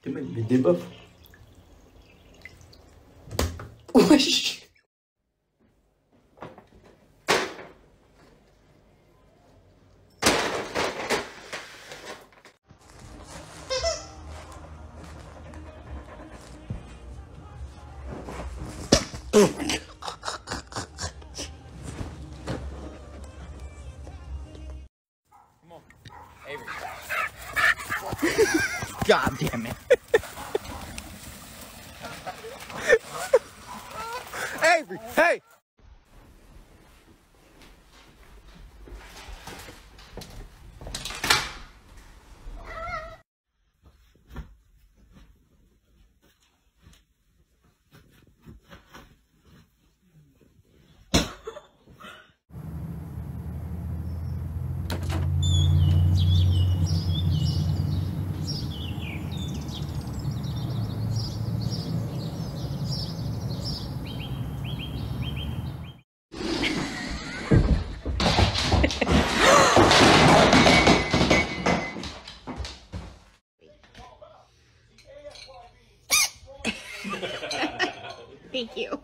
Ты меня не дебав? Ой! God damn it. Avery, hey! Thank you.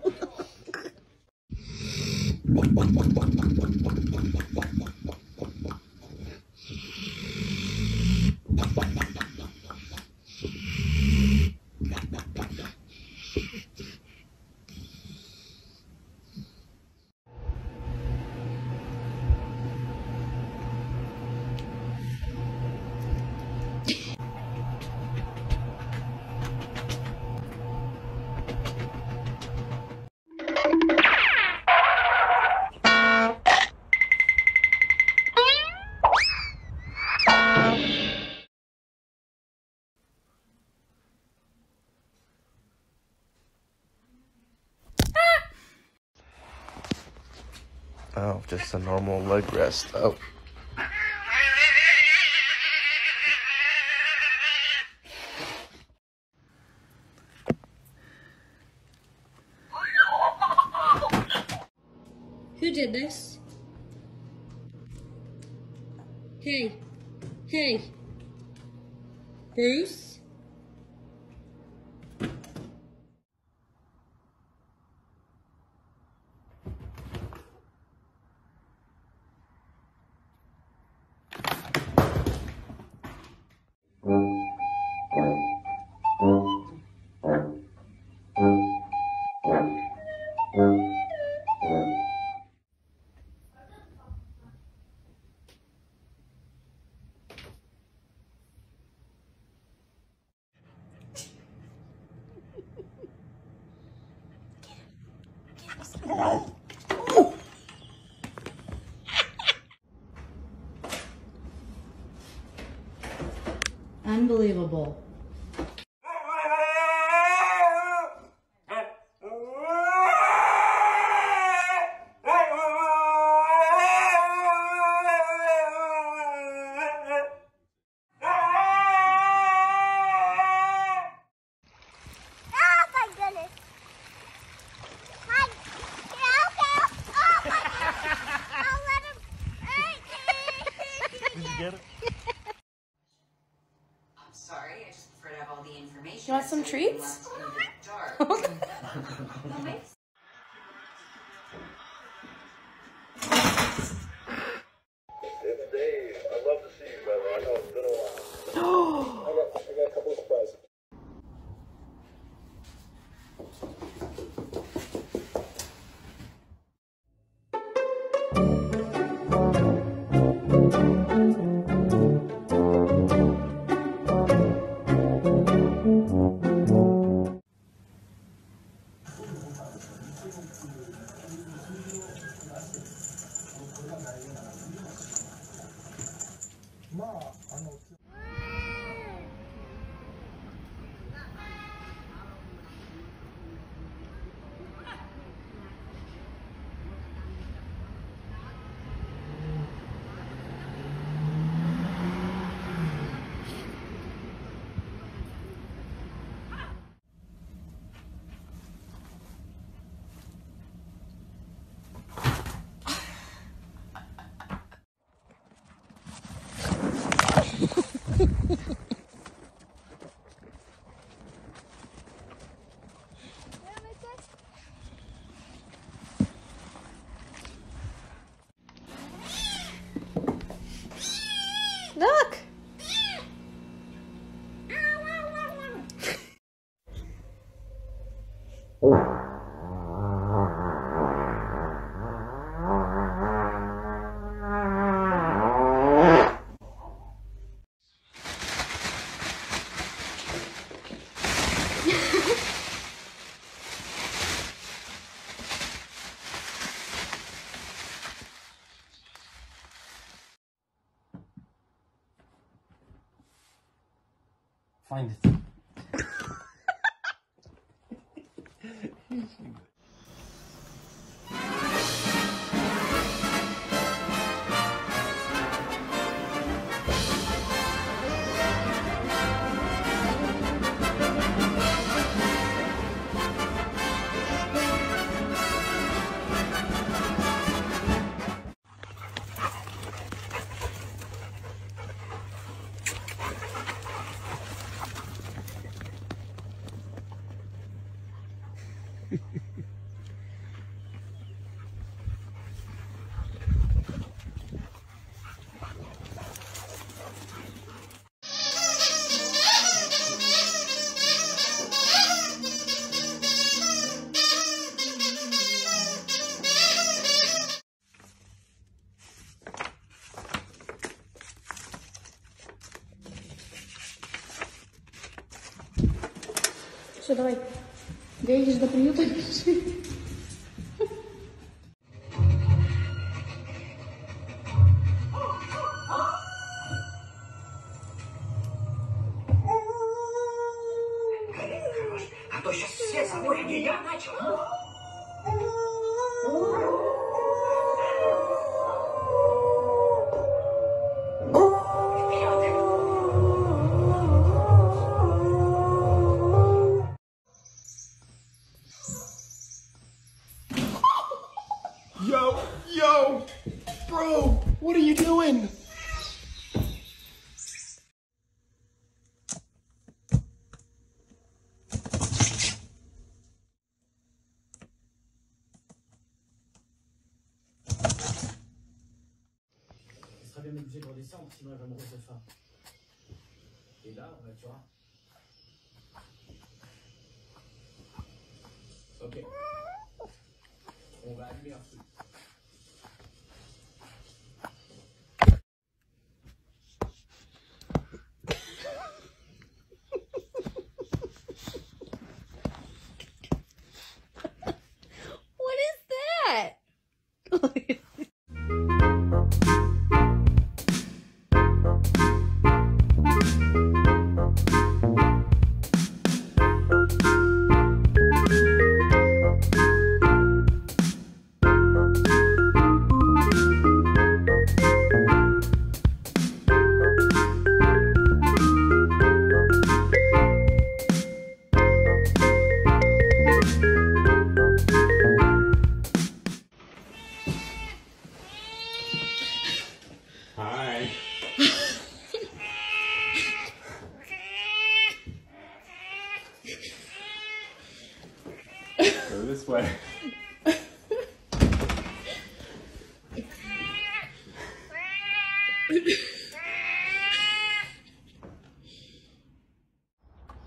Oh, just a normal leg rest. Oh. Who did this? Hey. Hey. Bruce? Unbelievable. You want some treats? It's Dave. I'd love to see you, brother. I know it's been a while. I got a couple of surprises. Find it. Все, давай. Доедешь до приюта и пиши. А то сейчас все заборят, и я начал. Yo, bro, what are you doing? Je serais bien obligé de redescendre, sinon elle va mourir de faim. Et là, bah, tu vois. Ok. On va allumer un feu. This way.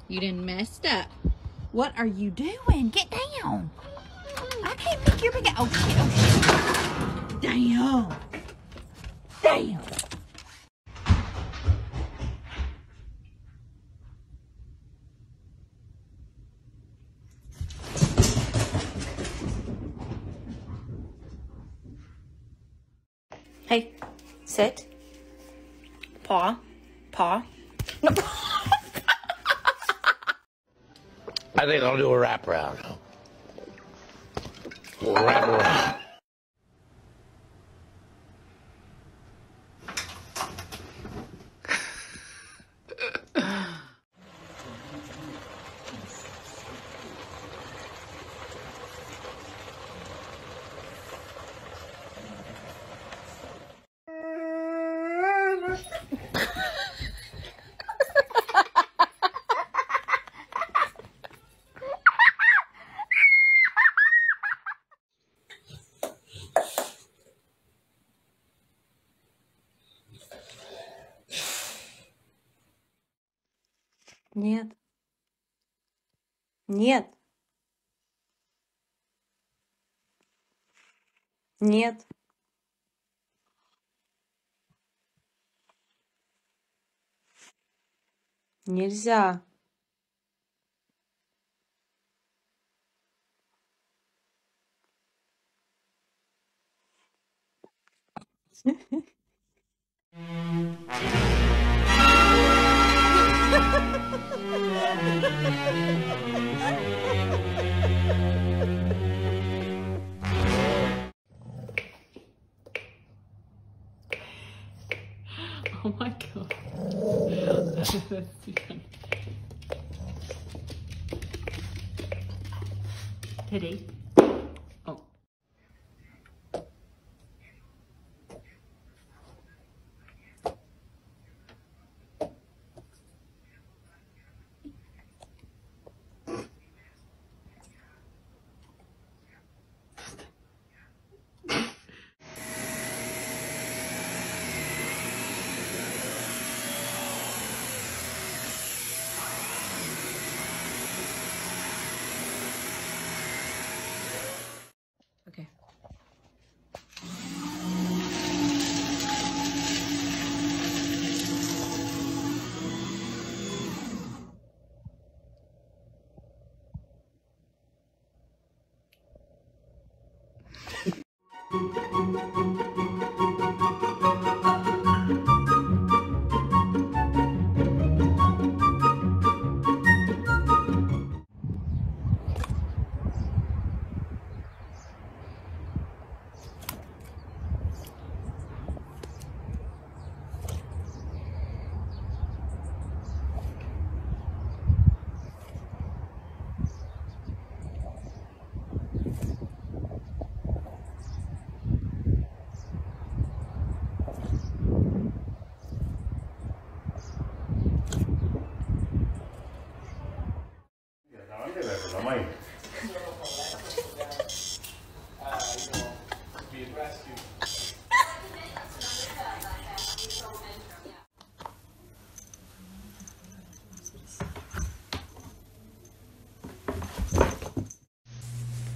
You didn't mess up. What are you doing? Get down. I can't pick your big. Oh shit, oh shit. Damn. Damn. Hey, sit. Paw. Paw. No. I think I'll do a wraparound. Wraparound. Нет. Нет. Нет. Нельзя. Oh my God. That's too funny. Teddy. Oh.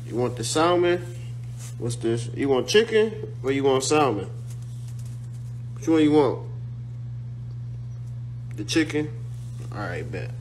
You want the salmon? What's this? You want chicken or you want salmon? Which one you want? The chicken? All right, bet.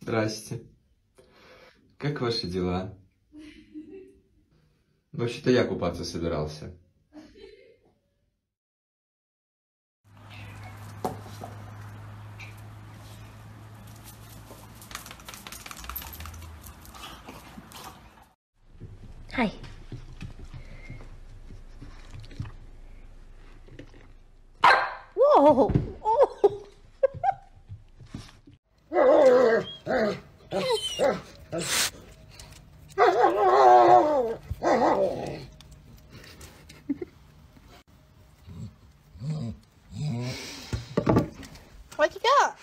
Здрасте. Как ваши дела? Вообще-то я купаться собирался. Hi. Whoa. What you got?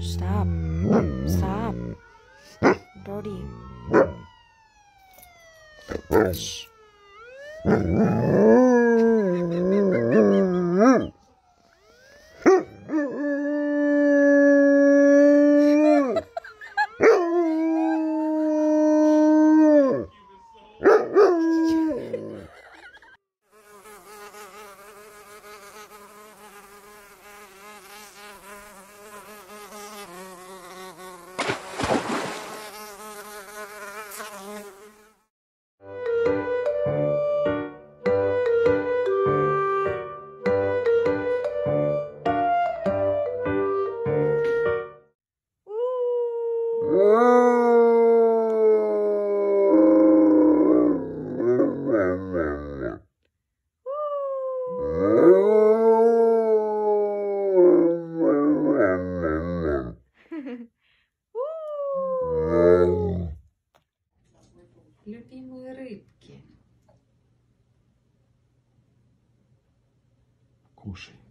Stop. Stop. Dirty. Yes. Любимые рыбки. Кушай.